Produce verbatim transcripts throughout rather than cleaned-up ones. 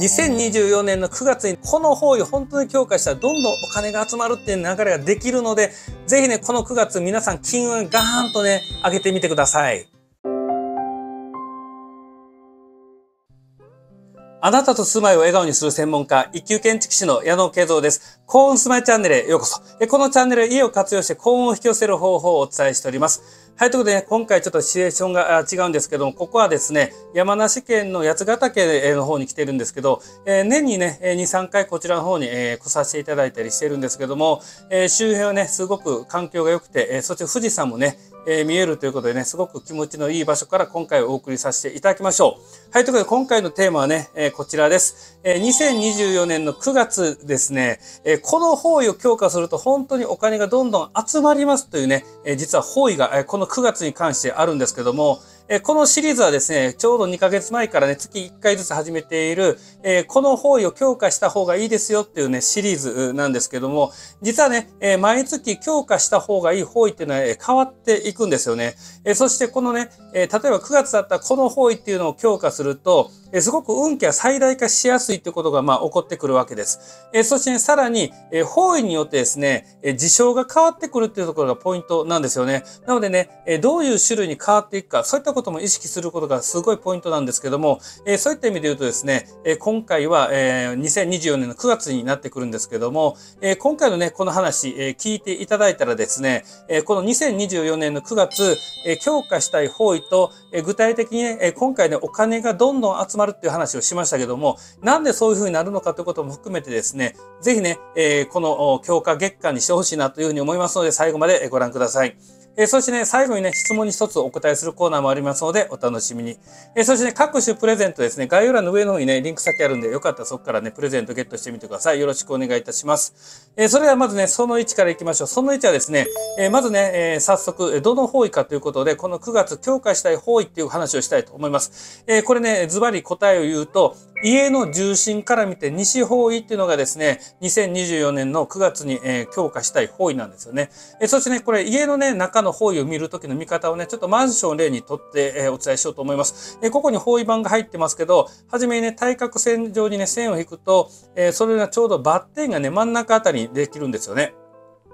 にせんにじゅうよねんのくがつにこの方を本当に強化したらどんどんお金が集まるっていう流れができるので、ぜひね、このくがつ皆さん金運ガーンとね、上げてみてください。あなたと住まいを笑顔にする専門家、一級建築士の矢野圭三です。幸運住まいチャンネルへようこそ。このチャンネル、家を活用して幸運を引き寄せる方法をお伝えしております。はい、ということで、ね、今回ちょっとシチュエーションが違うんですけども、ここはですね、山梨県の八ヶ岳の方に来てるんですけど、年にね、に、さんかいこちらの方に来させていただいたりしてるんですけども、周辺はね、すごく環境が良くて、そして富士山もね、えー、見えるということでね、すごく気持ちのいい場所から今回お送りさせていただきましょう。はい、ということで今回のテーマはね、えー、こちらです。えー、にせんにじゅうよねんのくがつですね、えー、この方位を強化すると本当にお金がどんどん集まりますというね、えー、実は方位が、えー、このくがつに関してあるんですけども、えー、このシリーズはですね、ちょうどにかげつまえからね、月いっかいずつ始めている、えー、この方位を強化した方がいいですよっていうね、シリーズなんですけども、実はね、えー、毎月強化した方がいい方位っていうのは、えー、変わっていくんですよね。えー、そしてこのね、えー、例えばくがつだったらこの方位っていうのを強化すると、えー、すごく運気は最大化しやすいということが、まあ、起こってくるわけです。えー、そして、ね、さらに、えー、方位によってですね、えー、事象が変わってくるっていうところがポイントなんですよね。なのでね、えー、どういう種類に変わっていくか、そういったことことも意識することがすごいポイントなんですけども、えー、そういった意味で言うとですね、えー、今回は、えー、にせんにじゅうよねんのくがつになってくるんですけども、えー、今回のね、この話、えー、聞いていただいたらですね、えー、このにせんにじゅうよねんのくがつ、えー、強化したい方位と、えー、具体的にね、えー、今回ね、お金がどんどん集まるっていう話をしましたけども、なんでそういう風になるのかということも含めてですね、ぜひね、えー、この強化月間にしてほしいなというふうに思いますので、最後までご覧ください。えー、そしてね、最後にね、質問に一つお答えするコーナーもありますので、お楽しみに。えー、そしてね、各種プレゼントですね、概要欄の上の方にね、リンク先あるんで、よかったらそこからね、プレゼントゲットしてみてください。よろしくお願いいたします。えー、それではまずね、そのいちからいきましょう。そのいちはですね、えー、まずね、えー、早速、どの方位かということで、このくがつ強化したい方位っていう話をしたいと思います。えー、これね、ズバリ答えを言うと、家の重心から見て西方位っていうのがですね、にせんにじゅうよねんのくがつに、えー、強化したい方位なんですよね。えー、そしてね、これ家のね、中の方位を見るときの見方をね、ちょっとマンションを例にとって、えー、お伝えしようと思います。えー、ここに方位板が入ってますけど、はじめにね、対角線上にね、線を引くと、えー、それがちょうどバッテンがね、真ん中あたりにできるんですよね。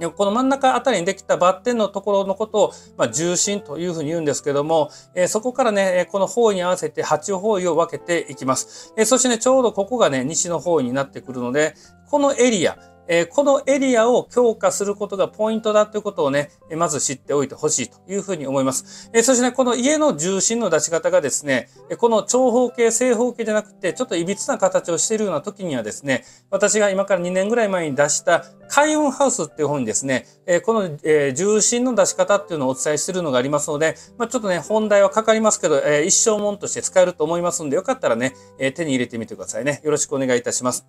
でこの真ん中あたりにできたバッテンのところのことを、まあ、重心というふうに言うんですけども、えー、そこからね、この方位に合わせてはち方位を分けていきます。えー、そしてね、ちょうどここがね、西の方位になってくるので、このエリア、えー、このエリアを強化することがポイントだということをね、えー、まず知っておいてほしいというふうに思います。えー、そしてね、この家の重心の出し方がですね、この長方形、正方形じゃなくて、ちょっといびつな形をしているような時にはですね、私が今からにねんぐらい前に出した開運ハウスっていう本にですね、えー、この、えー、重心の出し方っていうのをお伝えしているのがありますので、まあ、ちょっとね、本題はかかりますけど、えー、一生もんとして使えると思いますので、よかったらね、えー、手に入れてみてくださいね。よろしくお願いいたします。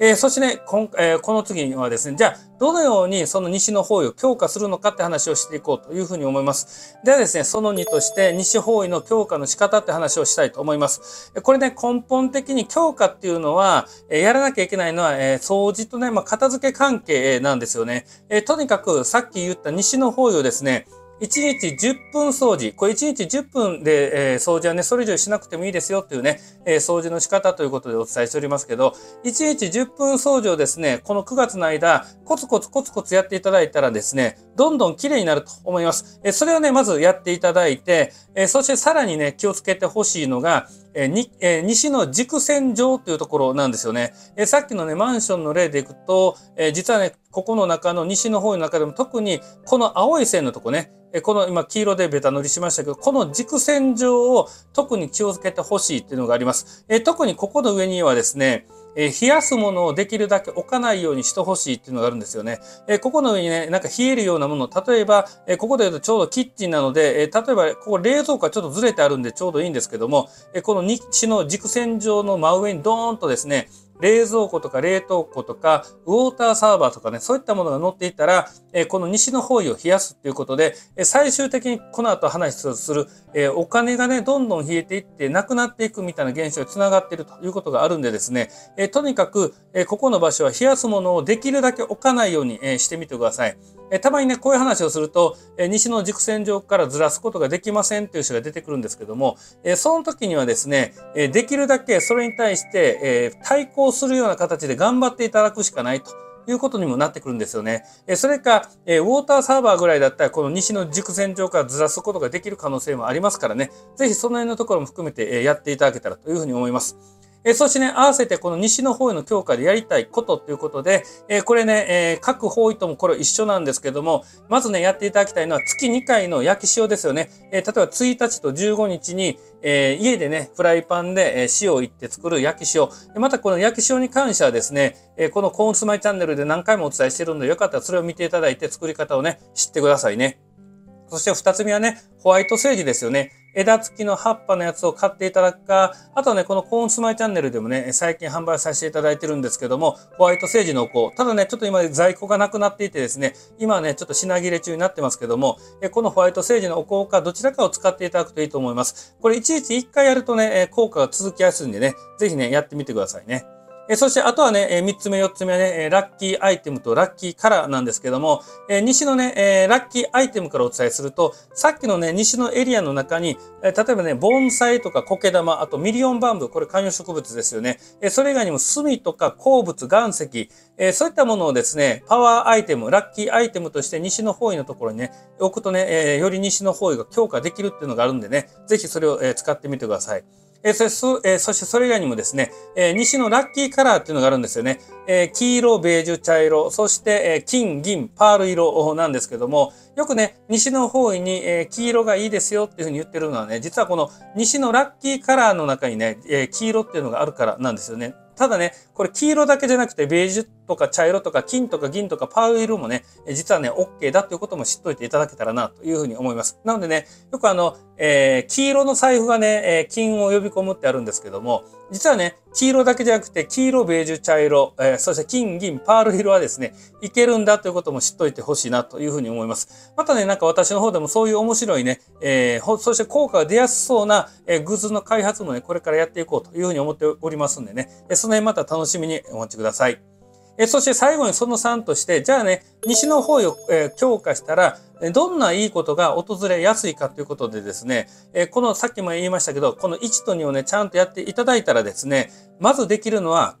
えー、そしてね、こん、えー、この次はですね、じゃあ、どのようにその西の方位を強化するのかって話をしていこうというふうに思います。ではですね、そのにとして西方位の強化の仕方って話をしたいと思います。これね、根本的に強化っていうのは、やらなきゃいけないのは、掃除とね、まあ、片付け関係なんですよね。とにかく、さっき言った西の方位をですね、いちにちじゅっぷん掃除。これいちにちじゅっぷんで、えー、掃除はね、それ以上しなくてもいいですよっていうね、えー、掃除の仕方ということでお伝えしておりますけど、いちにちじゅっぷん掃除をですね、このくがつの間、コツコツコツコツやっていただいたらですね、どんどん綺麗になると思います。えー、それをね、まずやっていただいて、えー、そしてさらにね、気をつけてほしいのが、えーにえー、西の軸線上というところなんですよね。えー、さっきのね、マンションの例でいくと、えー、実はね、ここの中の西の方の中でも特にこの青い線のとこね、この今黄色でベタ塗りしましたけど、この軸線上を特に気をつけてほしいっていうのがあります。えー、特にここの上にはですね、えー、冷やすものをできるだけ置かないようにしてほしいっていうのがあるんですよね。えー、ここの上にね、なんか冷えるようなもの、例えば、えー、ここで言うとちょうどキッチンなので、えー、例えば、ここ冷蔵庫はちょっとずれてあるんでちょうどいいんですけども、えー、この西の軸線上の真上にドーンとですね、冷蔵庫とか冷凍庫とか、ウォーターサーバーとかね、そういったものが載っていたら、この西の方位を冷やすということで、最終的にこの後話をするお金がね、どんどん冷えていってなくなっていくみたいな現象につながっているということがあるんでですね、とにかくここの場所は冷やすものをできるだけ置かないようにしてみてください。たまにね、こういう話をすると、西の軸線上からずらすことができませんという人が出てくるんですけども、その時にはですね、できるだけそれに対して対抗するような形で頑張っていただくしかないということにもなってくるんですよね。それか、ウォーターサーバーぐらいだったら、この西の軸線上からずらすことができる可能性もありますからね、ぜひその辺のところも含めてやっていただけたらというふうに思います。そしてね、合わせてこの西の方位の強化でやりたいことということで、これね、各方位ともこれ一緒なんですけども、まずね、やっていただきたいのは月にかいの焼き塩ですよね。例えばついたちとじゅうごにちに、えー、家でね、フライパンで、えー、塩をいって作る焼き塩。またこの焼き塩に関してはですね、えー、このコーンスマイチャンネルで何回もお伝えしてるので、よかったらそれを見ていただいて作り方をね、知ってくださいね。そして二つ目はね、ホワイトセージですよね。枝付きの葉っぱのやつを買っていただくか、あとはね、このコーンスマイチャンネルでもね、最近販売させていただいてるんですけども、ホワイトセージのお香。ただね、ちょっと今在庫がなくなっていてですね、今はね、ちょっと品切れ中になってますけども、このホワイトセージのお香か、どちらかを使っていただくといいと思います。これいちいちいっかいやるとね、効果が続きやすいんでね、ぜひね、やってみてくださいね。そして、あとはね、みっつめ、よっつめはね、ラッキーアイテムとラッキーカラーなんですけども、西のね、ラッキーアイテムからお伝えすると、さっきのね、西のエリアの中に、例えばね、盆栽とか苔玉、あとミリオンバンブー、これ観葉植物ですよね。それ以外にも炭とか鉱物、岩石、そういったものをですね、パワーアイテム、ラッキーアイテムとして西の方位のところにね、置くとね、より西の方位が強化できるっていうのがあるんでね、ぜひそれを使ってみてください。えー、そして、えー、そしてそれ以外にもですね、えー、西のラッキーカラーっていうのがあるんですよね。えー、黄色、ベージュ、茶色、そして、えー、金、銀、パール色なんですけども、よくね、西の方位に、えー、黄色がいいですよっていうふうに言ってるのはね、実はこの西のラッキーカラーの中にね、えー、黄色っていうのがあるからなんですよね。ただね、これ黄色だけじゃなくて、ベージュとか茶色とか金とか銀とかパール色もね、実はね、OK だということも知っといていただけたらなというふうに思います。なのでね、よくあの、えー、黄色の財布がね、えー、金を呼び込むってあるんですけども、実はね、黄色だけじゃなくて、黄色、ベージュ、茶色、えー、そして金、銀、パール色はですね、いけるんだということも知っといてほしいなというふうに思います。またね、なんか私の方でもそういう面白いね、えー、そして効果が出やすそうな、えー、グッズの開発もね、これからやっていこうというふうに思っておりますんでね、その辺また楽しみにお待ちください。えー、そして最後にそのさんとして、じゃあね、西の方位を、えー、強化したら、どんないいことが訪れやすいかということでですね、このさっきも言いましたけど、このいちとにをね、ちゃんとやっていただいたらですね、まずできるのは、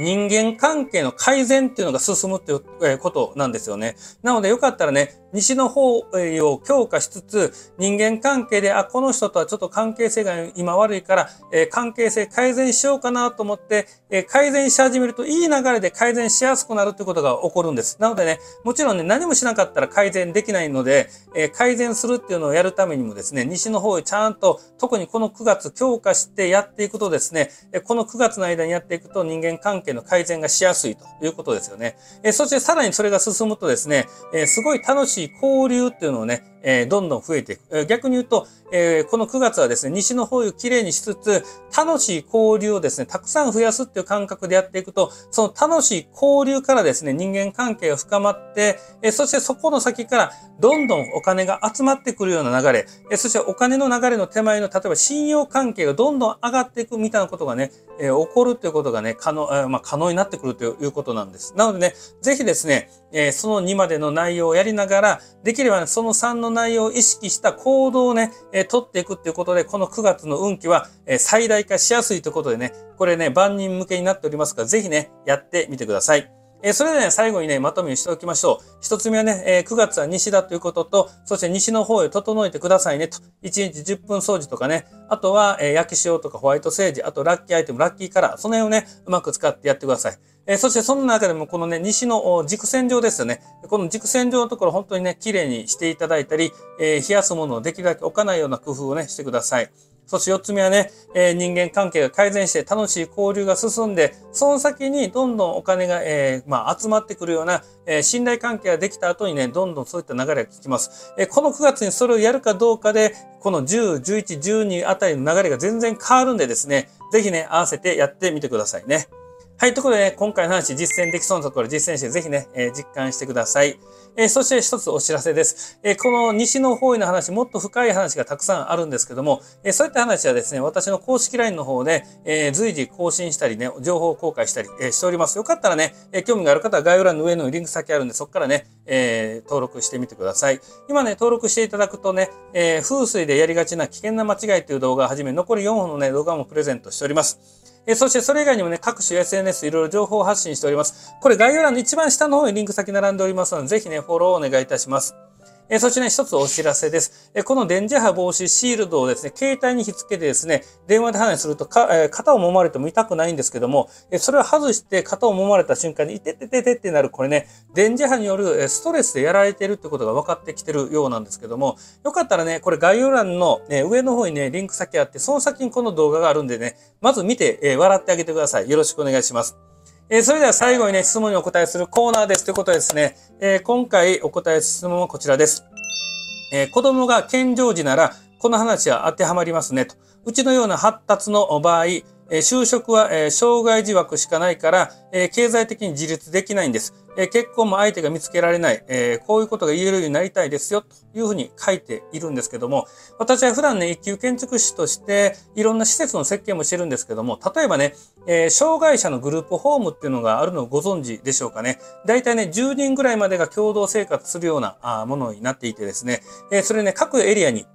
人間関係の改善っていうのが進むっていうことなんですよね。なのでよかったらね、西の方を強化しつつ、人間関係で、あ、この人とはちょっと関係性が今悪いから、えー、関係性改善しようかなと思って、えー、改善し始めるといい流れで改善しやすくなるということが起こるんです。なのでね、もちろんね、何もしなかったら改善できないので、えー、改善するっていうのをやるためにもですね、西の方へちゃんと、特にこのくがつ強化してやっていくとですね、このくがつの間にやっていくと人間関係の改善がしやすいということですよね。えー、そしてさらにそれが進むとですね、えー、すごい楽しい交流っていうのをね、えー、どんどん増えていく。えー、逆に言うと、えー、このくがつはですね、西の方位をきれいにしつつ、楽しい交流をですね、たくさん増やすっていう感覚でやっていくと、その楽しい交流からですね、人間関係が深まって、えー、そしてそこの先からどんどんお金が集まってくるような流れ、えー、そしてお金の流れの手前の、例えば信用関係がどんどん上がっていくみたいなことがね、えー、起こるということがね、可能、えー、まあ、可能になってくるということなんです。なのでね、ぜひですね、えー、そのにまでの内容をやりながら、できれば、ね、そのさんの内容を意識した行動をね、えー、取っていくっていうことで、このくがつの運気は、えー、最大化しやすいということでね、これね、万人向けになっておりますから、ぜひね、やってみてください。えー、それではね、最後にね、まとめをしておきましょう。一つ目はね、えー、くがつは西だということと、そして西の方へ整えてくださいねと。いちにちじゅっぷん掃除とかね、あとは、えー、焼き塩とかホワイトセージ、あとラッキーアイテム、ラッキーカラー、その辺をね、うまく使ってやってください。えー、そしてその中でもこのね、西の軸線上ですよね。この軸線上のところ本当にね、綺麗にしていただいたり、えー、冷やすものをできるだけ置かないような工夫をね、してください。そして四つ目はね、えー、人間関係が改善して楽しい交流が進んで、その先にどんどんお金が、えー、まあ、集まってくるような、えー、信頼関係ができた後にね、どんどんそういった流れが効きます。えー、このくがつにそれをやるかどうかで、このじゅう、じゅういち、じゅうにあたりの流れが全然変わるんでですね、ぜひね、合わせてやってみてくださいね。はい、ということで、ね、今回の話、実践できそうなところ、実践して、ぜひね、えー、実感してください。えー、そして一つお知らせです。えー、この西の方位の話、もっと深い話がたくさんあるんですけども、えー、そういった話はですね、私の公式 ライン の方で、えー、随時更新したりね、情報公開したり、えー、しております。よかったらね、えー、興味がある方は概要欄の上のリンク先あるんで、そこからね、えー、登録してみてください。今ね、登録していただくとね、えー、風水でやりがちな危険な間違いという動画をはじめ、残りよんほんのね、動画もプレゼントしております。えそしてそれ以外にもね、各種 エスエヌエス いろいろ情報を発信しております。これ概要欄の一番下の方にリンク先並んでおりますので、ぜひね、フォローお願いいたします。えそしてね、一つお知らせです。えこの電磁波防止シールドをですね、携帯に引っ付けてですね、電話で話するとか、えー、肩を揉まれても痛くないんですけども、えそれを外して肩を揉まれた瞬間に、いててててってなる、これね、電磁波によるストレスでやられているってことが分かってきてるようなんですけども、よかったらね、これ概要欄の、ね、上の方にね、リンク先あって、その先にこの動画があるんでね、まず見て、えー、笑ってあげてください。よろしくお願いします。えー、それでは最後にね、質問にお答えするコーナーです。ということでですね、えー、今回お答えする質問はこちらです。えー、子供が健常児なら、この話は当てはまりますねと。うちのような発達の場合、えー、就職は、えー、障害児枠しかないから、えー、経済的に自立できないんです。えー、結婚も相手が見つけられない、えー、こういうことが言えるようになりたいですよ、というふうに書いているんですけども、私は普段ね、一級建築士として、いろんな施設の設計もしてるんですけども、例えばね、えー、障害者のグループホームっていうのがあるのをご存知でしょうかね。だいたいね、じゅうにんぐらいまでが共同生活するようなものになっていてですね、えー、それね、各エリアに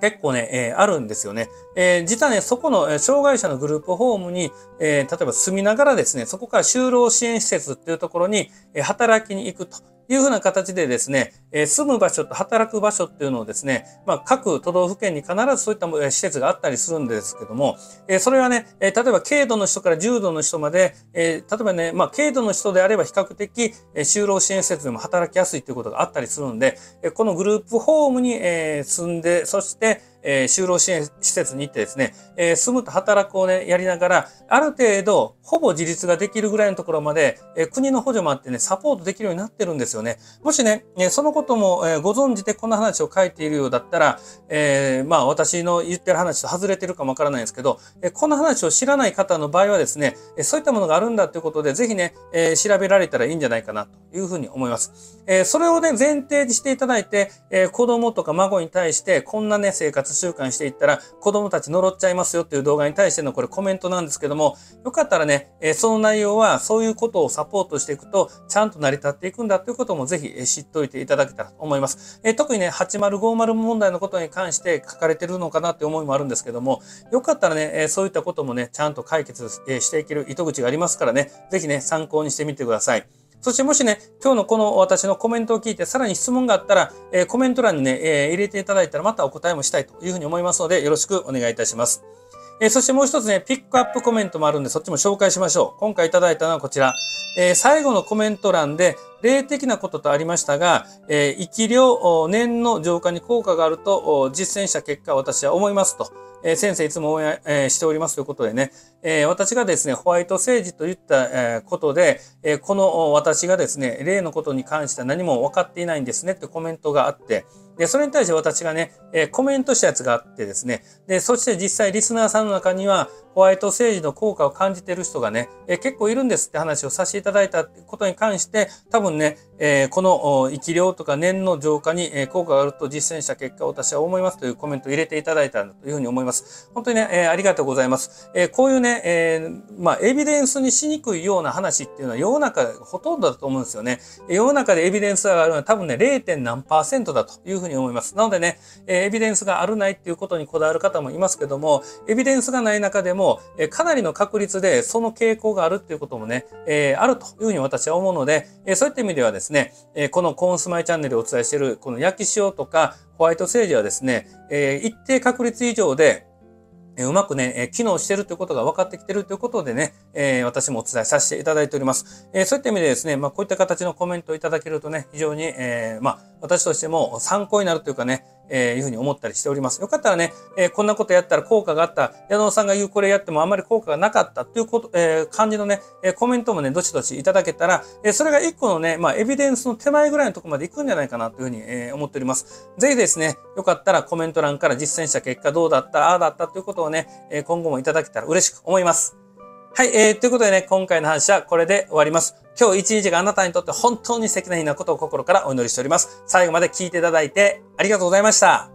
結構ね、えー、あるんですよね。えー、実はね、そこの障害者のグループホームに、えー、例えば住みながらですね、そこから就労支援施設っていうところに、えー、働きに行くというふうな形でですね、えー、住む場所と働く場所っていうのをですね、まあ、各都道府県に必ずそういった施設があったりするんですけども、えー、それはね、えー、例えば軽度の人から重度の人まで、えー、例えばね、まあ、軽度の人であれば比較的、えー、就労支援施設でも働きやすいということがあったりするんで、えー、このグループホームに、えー、住んで、そして、えー、就労支援施設に行ってですね、えー、住むと働くをね、やりながら、ある程度、ほぼ自立ができるぐらいのところまで、えー、国の補助もあってね、サポートできるようになってるんですよね。もしね、えー、そのことも、えー、ご存知でこんな話を書いているようだったら、えー、まあ、私の言ってる話と外れてるかもわからないんですけど、えー、この話を知らない方の場合はですね、えー、そういったものがあるんだということで、ぜひね、えー、調べられたらいいんじゃないかなというふうに思います。えー、それをね、前提にしていただいて、えー、子供とか孫に対して、こんなね、生活習慣していったら子供たち呪っちゃいますよっていう動画に対してのこれコメントなんですけども、よかったらね、その内容はそういうことをサポートしていくとちゃんと成り立っていくんだということもぜひ知っておいていただけたらと思います。特にね、はちまるごまる問題のことに関して書かれてるのかなって思いもあるんですけども、よかったらね、そういったこともね、ちゃんと解決していける糸口がありますからね、ぜひね、参考にしてみてください。そしてもしね、今日のこの私のコメントを聞いて、さらに質問があったら、えー、コメント欄にね、えー、入れていただいたらまたお答えもしたいというふうに思いますので、よろしくお願いいたします。えー、そしてもう一つね、ピックアップコメントもあるんで、そっちも紹介しましょう。今回いただいたのはこちら。えー、最後のコメント欄で、霊的なこととありましたが、えー、生き量、念の浄化に効果があると実践した結果、私は思いますと。えー、先生いつも応援、えー、しておりますということでね、えー、私がですね、ホワイトセージと言った、えー、ことで、えー、この私がですね、例のことに関しては何も分かっていないんですねってコメントがあって、で、それに対して私がね、えー、コメントしたやつがあってですね、で、そして実際リスナーさんの中には、ホワイトセージの効果を感じている人がね、えー、結構いるんですって話をさせていただいたことに関して、多分ね、えー、この生き量とか念の浄化に効果があると実践した結果、私は思いますというコメントを入れていただいたというふうに思います。本当にね、えー、ありがとうございます。えー、こういうね、えー、まあ、エビデンスにしにくいような話っていうのは世の中ほとんどだと思うんですよね。世の中でエビデンスがあるのは多分ね、ゼロ点何パーセントだというふうに思います。なのでね、エビデンスがあるないっていうことにこだわる方もいますけども、エビデンスがない中でも、かなりの確率でその傾向があるっていうこともね、えー、あるというふうに私は思うので、そういった意味ではですね、このコーンスマイチャンネルでお伝えしているこの焼き塩とかホワイトセージはですね、一定確率以上でうまくね、機能しているということが分かってきているということでね、私もお伝えさせていただいております。そういった意味でですね、まあこういった形のコメントをいただけるとね、非常に、まあ私としても参考になるというかね、えー、いうふうに思ったりしております。よかったらね、えー、こんなことやったら効果があった。矢野さんが言うこれやってもあんまり効果がなかったということ、えー、感じのね、えー、コメントもね、どしどしいただけたら、えー、それが一個のね、まあ、エビデンスの手前ぐらいのところまで行くんじゃないかなというふうに、えー、思っております。ぜひですね、よかったらコメント欄から実践した結果どうだった、ああだったということをね、えー、今後もいただけたら嬉しく思います。はい、えー、ということでね、今回の話はこれで終わります。今日一日があなたにとって本当に素敵な日なことを心からお祈りしております。最後まで聞いていただいてありがとうございました。